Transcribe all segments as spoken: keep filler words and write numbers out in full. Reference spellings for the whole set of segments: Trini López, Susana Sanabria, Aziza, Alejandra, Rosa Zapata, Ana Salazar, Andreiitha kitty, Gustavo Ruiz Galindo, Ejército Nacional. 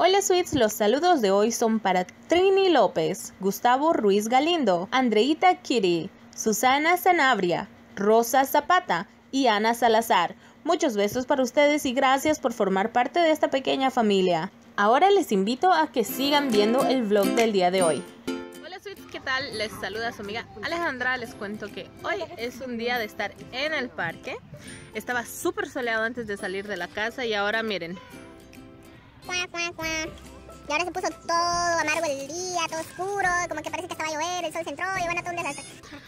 Hola Sweets, los saludos de hoy son para Trini López, Gustavo Ruiz Galindo, Andreiitha Kitty, Susana Sanabria, Rosa Zapata y Ana Salazar. Muchos besos para ustedes y gracias por formar parte de esta pequeña familia. Ahora les invito a que sigan viendo el vlog del día de hoy. Hola Sweets, ¿qué tal? Les saluda su amiga Alejandra. Les cuento que hoy es un día de estar en el parque. Estaba súper soleado antes de salir de la casa y ahora miren. Y ahora se puso todo amargo el día, todo oscuro, como que parece que estaba a llover, el sol se entró y bueno, todo un desastre.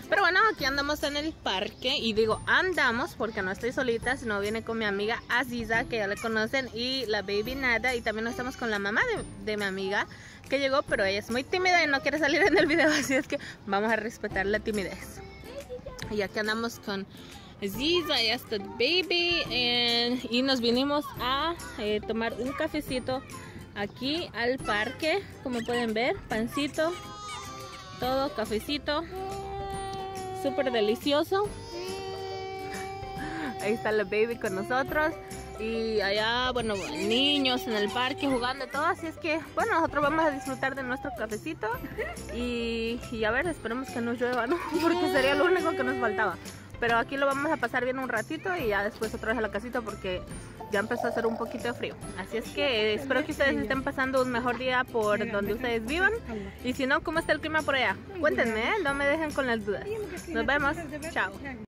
Pero bueno, aquí andamos en el parque y digo andamos porque no estoy solita, sino viene con mi amiga Aziza, que ya la conocen, y la baby Nada, y también estamos con la mamá de, de mi amiga que llegó, pero ella es muy tímida y no quiere salir en el video, así es que vamos a respetar la timidez. Y aquí andamos con Aziza y hasta baby and, y nos vinimos a eh, tomar un cafecito aquí al parque, como pueden ver, pancito, todo cafecito, súper delicioso. Ahí está la baby con nosotros y allá, bueno, niños en el parque jugando todo, así es que, bueno, nosotros vamos a disfrutar de nuestro cafecito y, y a ver, esperemos que no llueva, ¿no? Porque sería lo único que nos faltaba. Pero aquí lo vamos a pasar bien un ratito y ya después otra vez a la casita porque ya empezó a hacer un poquito de frío. Así es que espero que ustedes estén pasando un mejor día por donde ustedes vivan. Y si no, ¿cómo está el clima por allá? Cuéntenme, ¿eh? No me dejen con las dudas. Nos vemos. Chao.